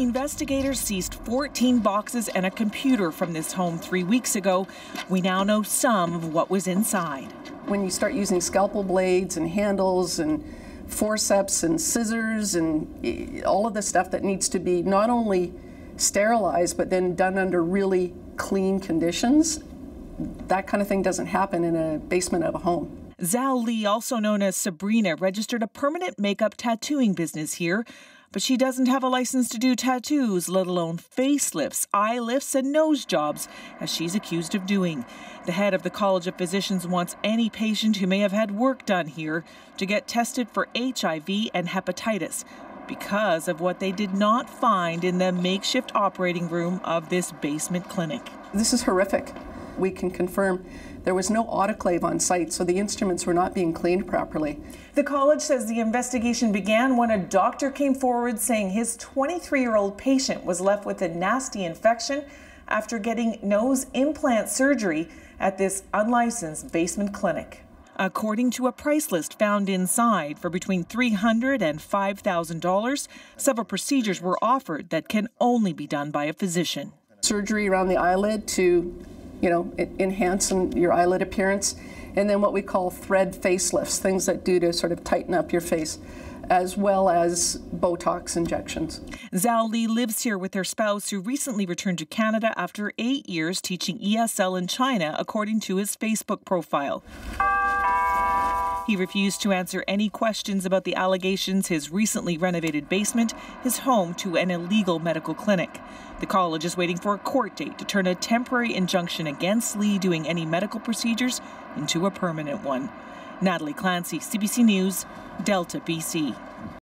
Investigators seized 14 boxes and a computer from this home 3 weeks ago. We now know some of what was inside. When you start using scalpel blades and handles and forceps and scissors and all of the stuff that needs to be not only sterilized but then done under really clean conditions, that kind of thing doesn't happen in a basement of a home. Zhao Li, also known as Sabrina, registered a permanent makeup tattooing business here, but she doesn't have a license to do tattoos, let alone facelifts, eye lifts, and nose jobs, as she's accused of doing. The head of the College of Physicians wants any patient who may have had work done here to get tested for HIV and hepatitis because of what they did not find in the makeshift operating room of this basement clinic. This is horrific. We can confirm there was no autoclave on site, so the instruments were not being cleaned properly. The college says the investigation began when a doctor came forward saying his 23-year-old patient was left with a nasty infection after getting nose implant surgery at this unlicensed basement clinic. According to a price list found inside for between $300 and $5,000, several procedures were offered that can only be done by a physician. Surgery around the eyelid to enhance your eyelid appearance, and then what we call thread facelifts, things that do to sort of tighten up your face, as well as Botox injections. Zhao Li lives here with her spouse, who recently returned to Canada after 8 years teaching ESL in China, according to his Facebook profile. He refused to answer any questions about the allegations, his recently renovated basement, his home to an illegal medical clinic. The college is waiting for a court date to turn a temporary injunction against Lee doing any medical procedures into a permanent one. Natalie Clancy, CBC News, Delta, BC.